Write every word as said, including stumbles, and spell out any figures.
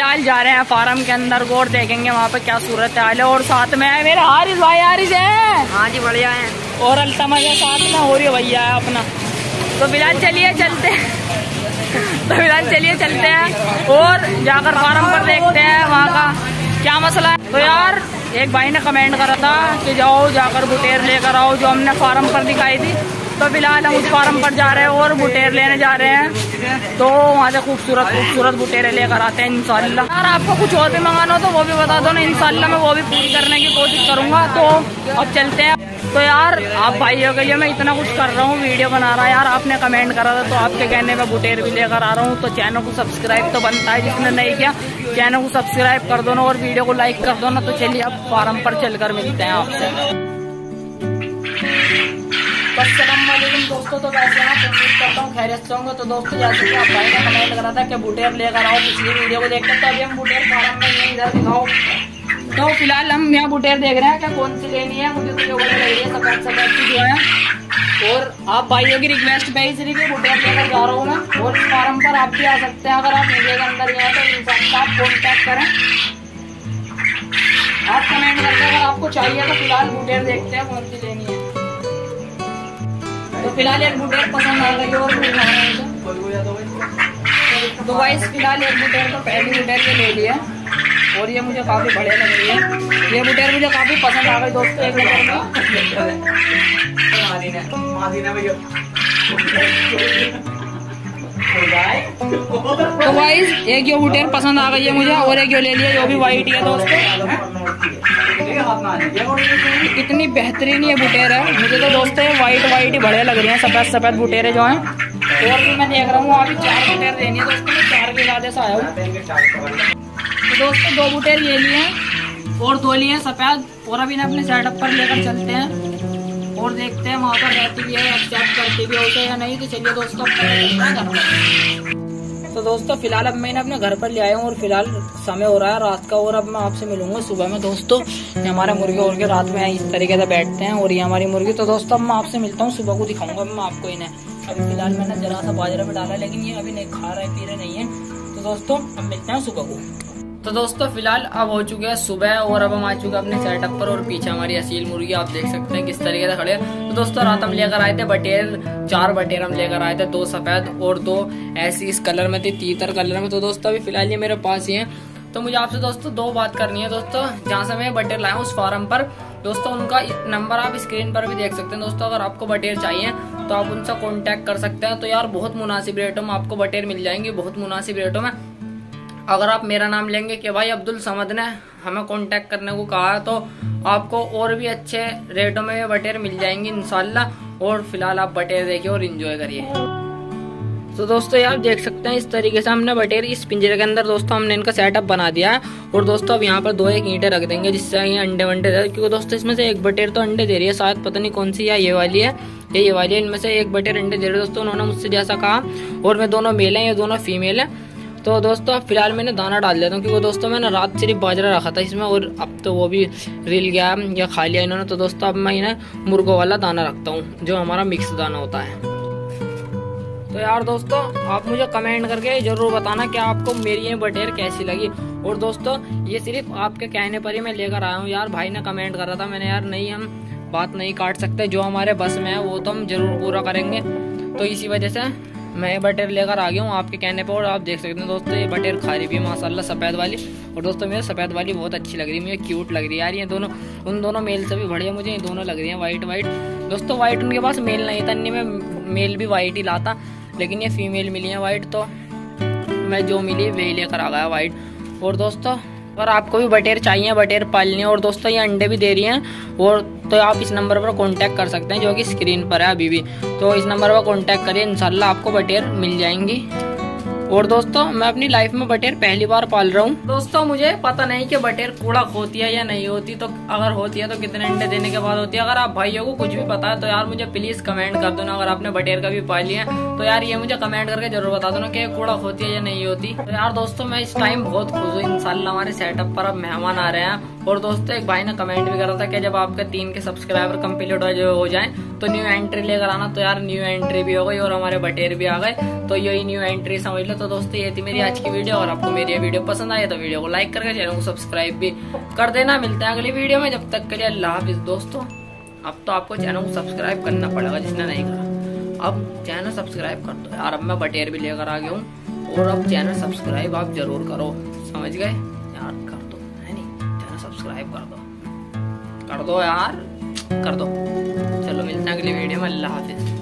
फिलहाल जा रहे हैं फार्म के अंदर और देखेंगे वहाँ पे क्या सूरत हाल है। और साथ में है मेरे हारिस भाई, हारिस है। हाँ जी बढ़िया है। और अब्दुल समद है साथ में, हो रही भैया है अपना। तो फिलहाल चलिए चलते हैं तो फिलहाल चलिए चलते हैं और जाकर फार्म पर देखते हैं वहाँ का क्या मसला है। तो यार एक भाई ने कमेंट करा था कि जाओ जाकर बुटेर लेकर आओ, जो हमने फार्म पर दिखाई थी। तो फिलहाल हम उस फार्म पर जा रहे हैं और बुटेर लेने जा रहे हैं। तो वहाँ से खूबसूरत खूबसूरत बुटेरे लेकर आते हैं इंशाल्लाह। अगर आपको कुछ और भी मंगाना हो तो वो भी बता दो ना, इंशाल्लाह मैं वो भी पूरी करने की कोशिश करूँगा। तो अब चलते हैं। तो यार आप भाइयों के लिए मैं इतना कुछ कर रहा हूँ, वीडियो बना रहा है। यार आपने कमेंट करा था तो आपके कहने पर बुटेर भी लेकर आ रहा हूँ। तो चैनल को सब्सक्राइब तो बनता है, जिसने नहीं किया चैनल को सब्सक्राइब कर दो ना और वीडियो को लाइक कर दो ना। तो चलिए अब फार्म पर चलकर मिलते हैं आपसे। अस्सलामुअलैकुम दोस्तों, तो वैसे ना कोशिश करता हूँ खैरियत से होंगे। तो दोस्तों जैसे कि आप भाई ने कमेंट करा था कि बुटेर लेकर आओ, पिछली वीडियो को देखते हैं। तो अभी हम बुटेर फार्म में इधर दिखाओ। तो फिलहाल हम यहाँ बुटेर देख रहे हैं कि कौन सी लेनी है, मुझे तो योगा लग रही है सफेद सफेद की जो है। और आप भाइयों की रिक्वेस्ट पे इसलिए कि बुटेर लेकर जा रहा हूँ मैं। और फार्म पर आप भी आ सकते हैं, अगर आप मीडिया के अंदर गए तो इंसान से आप कॉन्टैक्ट करें, आप कमेंट करके अगर आपको चाहिए। तो फिलहाल बुटेर देखते हैं कौन सी लेनी है। तो फिलहाल एक बुटेर पसंद आ गई और तो वाइस फिलहाल एक बुटेर तो पहली बुटेर ये ले लिया और ये मुझे काफ़ी बढ़िया लग रही है। ये बुटेर मुझे काफ़ी पसंद आ गई दोस्तों। एक बुटेर तो वाइस एक ये बुटेर पसंद आ गई है मुझे और एक ये ले लिया, ये भी वाइट है दोस्तों। कितनी बेहतरीन ये बुटेर है। मुझे तो दोस्तों वाइट वाइट ही बढ़िया लग रही हैं, सफेद सफेद बुटेरे जो हैं। और भी मैं देख रहा हूँ अभी चार बुटेर लेनी है दोस्तों, मैं चार के इरादे से आया हूँ। तो दोस्तों दो बुटेर ले लिए हैं और दो लिए हैं सफेद। और अभी ना अपने सेटअप पर लेकर चलते हैं और देखते हैं वहाँ पर रहती भी है, एक्सेप्ट करती भी होते या नहीं। तो चलिए दोस्तों, तो दोस्तों फिलहाल अब मैंने अपने घर पर ले आया हूँ और फिलहाल समय हो रहा है रात का। और अब मैं आपसे मिलूंगा सुबह में दोस्तों। ये हमारे मुर्गे और के रात में इस तरीके से बैठते हैं और ये हमारी मुर्गी। तो दोस्तों अब मैं आपसे मिलता हूँ, सुबह को दिखाऊंगा मैं आपको इन्हें। अभी फिलहाल मैंने जरा सा बाजरा में डाला लेकिन ये अभी नहीं खा रहे पी रहे नहीं है। तो दोस्तों अब मिलते हैं सुबह को। तो दोस्तों फिलहाल अब हो चुके हैं सुबह और अब हम आ चुके हैं अपने सेटअप पर और पीछे हमारी असील मुर्गी आप देख सकते हैं किस तरीके से खड़े हैं। तो दोस्तों रात हम लेकर आए थे बटेर, चार बटेर हम लेकर आए थे, दो सफ़ेद और दो ऐसी इस कलर में थी, तीतर कलर में। तो दोस्तों अभी फिलहाल ये मेरे पास ही है। तो मुझे आपसे दोस्तों दो बात करनी है दोस्तों। जहाँ से मैं बटेर लाया हूँ उस फार्म पर दोस्तों, उनका नंबर आप स्क्रीन पर भी देख सकते हैं दोस्तों। अगर आपको बटेर चाहिए तो आप उनसे कॉन्टैक्ट कर सकते हैं। तो यार बहुत मुनासिब रेटों में आपको बटेर मिल जाएंगी, बहुत मुनासिब रेटों में। अगर आप मेरा नाम लेंगे कि भाई अब्दुल समद ने हमें कांटेक्ट करने को कहा, तो आपको और भी अच्छे रेटों में बटेर मिल जाएंगी इंशाल्लाह। और फिलहाल आप बटेर देखिए और इन्जॉय करिए। तो दोस्तों आप देख सकते हैं इस तरीके से हमने बटेर इस पिंजरे के अंदर दोस्तों हमने इनका सेटअप बना दिया है। और दोस्तों अब यहाँ पर दो एक ईंटे रख देंगे जिससे ये अंडे वंडे दे, क्योंकि दोस्तों इसमें से एक बटेर तो अंडे दे रही है शायद, पता नहीं कौन सी या ये वाली है या ये वाली है। इनमें से एक बटेर अंडे दे रही है दोस्तों, उन्होंने मुझसे जैसा कहा। और मैं दोनों मेल हैं, ये दोनों फीमेल है। तो दोस्तों अब फिलहाल मैंने दाना डाल देता हूँ, क्योंकि दोस्तों मैंने रात सिर्फ बाजरा रखा था इसमें और अब तो वो भी रिल गया या खा लिया इन्होंने। तो दोस्तों अब मैं इन्हें मुर्गों वाला दाना रखता हूँ जो हमारा मिक्स दाना होता है। तो यार दोस्तों आप मुझे कमेंट करके जरूर बताना कि आपको मेरी ये बटेर कैसी लगी। और दोस्तों ये सिर्फ आपके कहने पर ही मैं लेकर आया हूँ। यार भाई ने कमेंट करा था, मैंने यार नहीं हम बात नहीं काट सकते, जो हमारे बस में है वो तो हम जरूर पूरा करेंगे। तो इसी वजह से मैं बटेर लेकर आ गया हूँ आपके कहने पर। और आप देख सकते हैं दोस्तों ये बटेर खा रही भी है माशाल्लाह सफ़ेद वाली। और दोस्तों मुझे सफ़ेद वाली बहुत अच्छी लग रही है, मुझे क्यूट लग रही है यार। ये दोनों उन दोनों मेल से भी बढ़िया मुझे ये दोनों लग रही हैं वाइट वाइट। दोस्तों वाइट उनके पास मेल नहीं था, इनमें मेल भी वाइट ही लाता, लेकिन ये फीमेल मिली है वाइट। तो मैं जो मिली वही लेकर आ गया वाइट। और दोस्तों अगर आपको भी बटेर चाहिए, बटेर पालनी है और दोस्तों ये अंडे भी दे रही हैं, और तो आप इस नंबर पर कांटेक्ट कर सकते हैं जो कि स्क्रीन पर है अभी भी। तो इस नंबर पर कांटेक्ट करिए, इंशाल्लाह आपको बटेर मिल जाएंगी। और दोस्तों मैं अपनी लाइफ में बटेर पहली बार पाल रहा हूँ। दोस्तों मुझे पता नहीं कि बटेर कूड़ा होती है या नहीं होती, तो अगर होती है तो कितने अंडे देने के बाद होती है। अगर आप भाइयों को कुछ भी पता है तो यार मुझे प्लीज कमेंट कर दो ना। अगर आपने बटेर का भी पाली है तो यार ये मुझे कमेंट करके जरूर बता दो ना कि कूड़ा होती है या नहीं होती। तो यार दोस्तों मैं इस टाइम बहुत खुश हूँ इंशाल्लाह, हमारे सेटअप पर अब मेहमान आ रहे हैं और दोस्तों एक भाई ने कमेंट भी करा था कि जब आपके तीन के सब्सक्राइबर कंप्लीट हो जाएं तो न्यू एंट्री लेकर आना। तो यार न्यू एंट्री भी हो गई और हमारे बटेर भी आ गए, तो यही न्यू एंट्री समझ लो। तो दोस्तों ये थी मेरी आज की वीडियो, और आपको मेरी ये वीडियो पसंद आए तो वीडियो को लाइक करके चैनल को सब्सक्राइब भी कर देना। मिलते हैं अगली वीडियो में, जब तक के लिए अल्लाह हाफिज़। दोस्तों अब तो आपको चैनल को सब्सक्राइब करना पड़ेगा, जिसने नहीं करा अब चैनल सब्सक्राइब कर दो यार। अब मैं बटेर भी लेकर आ गया हूँ, और अब चैनल सब्सक्राइब आप जरूर करो, समझ गए यार। कर दो है नहीं, चैनल सब्सक्राइब कर दो, कर दो यार, कर दो। चलो मिलते हैं अगली वीडियो में, अल्लाह हाफिज़।